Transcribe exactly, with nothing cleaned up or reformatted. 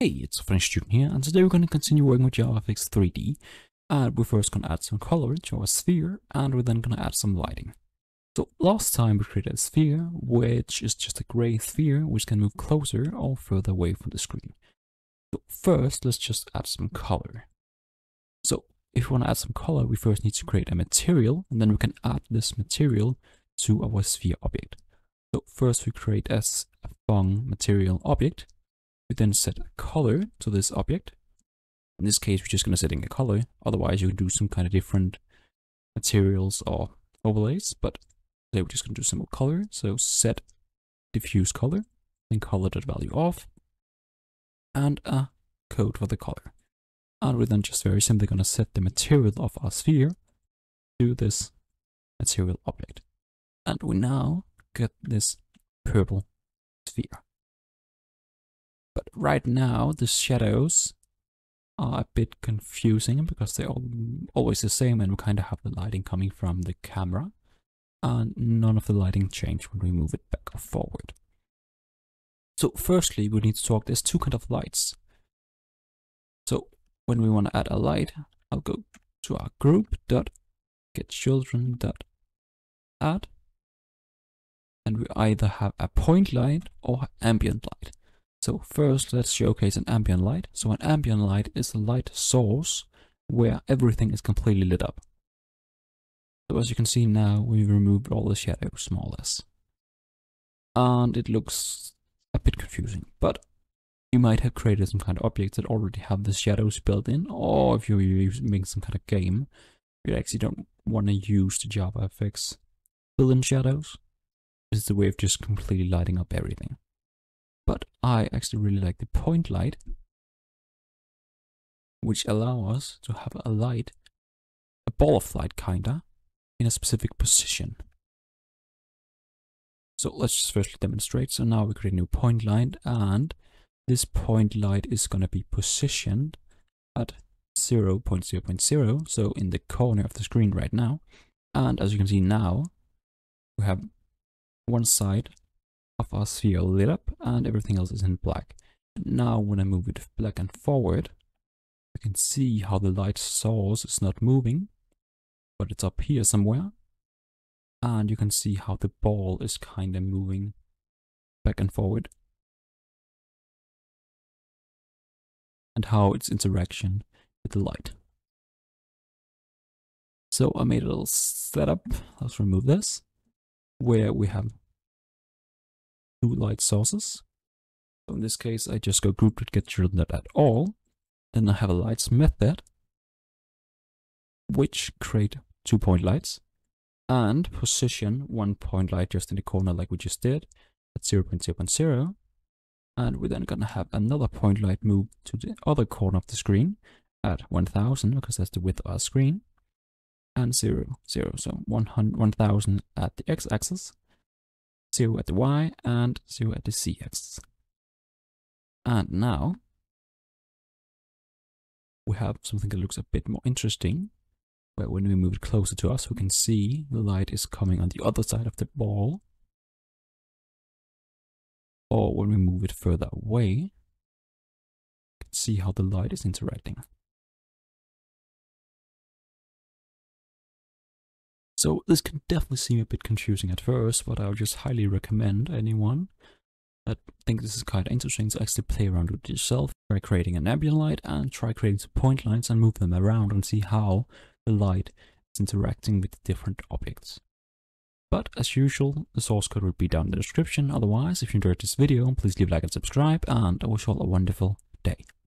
Hey, it's French Student here, and today we're going to continue working with JavaFX three D. And we're first going to add some color to our sphere, and we're then going to add some lighting. So last time we created a sphere, which is just a gray sphere, which can move closer or further away from the screen. So first, let's just add some color. So if we want to add some color, we first need to create a material, and then we can add this material to our sphere object. So first we create a PhongMaterial object. We then set a color to this object. In this case, we're just going to set in a color. Otherwise, you can do some kind of different materials or overlays. But today, we're just going to do some color. So set diffuse color, then color that value off, and a code for the color. And we're then just very simply going to set the material of our sphere to this material object. And we now get this purple sphere. But right now, the shadows are a bit confusing because they're all, always the same, and we kind of have the lighting coming from the camera, and none of the lighting change when we move it back or forward. So firstly, we need to talk, there's two kind of lights. So when we want to add a light, I'll go to our group dot get children dot add, and we either have a point light or ambient light. So first, let's showcase an ambient light. So an ambient light is a light source where everything is completely lit up. So as you can see now, we've removed all the shadows, more or less. And it looks a bit confusing, but you might have created some kind of objects that already have the shadows built in, or if you're using some kind of game, you actually don't want to use the JavaFX built-in shadows. This is the way of just completely lighting up everything. But I actually really like the point light, which allow us to have a light, a ball of light kinda, in a specific position. So let's just firstly demonstrate. So now we create a new point light, and this point light is gonna be positioned at zero point zero point zero, so in the corner of the screen right now. And as you can see now, we have one side of our sphere lit up and everything else is in black. Now when I move it back and forward, you can see how the light source is not moving, but it's up here somewhere, and you can see how the ball is kind of moving back and forward and how its interaction with the light. So I made a little setup, let's remove this, where we have two light sources. So in this case, I just go group get children at all. Then I have a lights method, which create two point lights and position one point light just in the corner like we just did at zero point zero point zero. And we're then gonna have another point light move to the other corner of the screen at one thousand, because that's the width of our screen, and zero, zero. So one thousand at the x-axis, zero at the y, and zero at the z-axis. And now we have something that looks a bit more interesting, where when we move it closer to us, we can see the light is coming on the other side of the ball. Or when we move it further away, you can see how the light is interacting. So this can definitely seem a bit confusing at first, but I would just highly recommend anyone that thinks this is kind of interesting to actually play around with it yourself. Try creating an ambient light and try creating some point lights and move them around and see how the light is interacting with different objects. But as usual, the source code will be down in the description. Otherwise, if you enjoyed this video, please leave a like and subscribe, and I wish you all a wonderful day.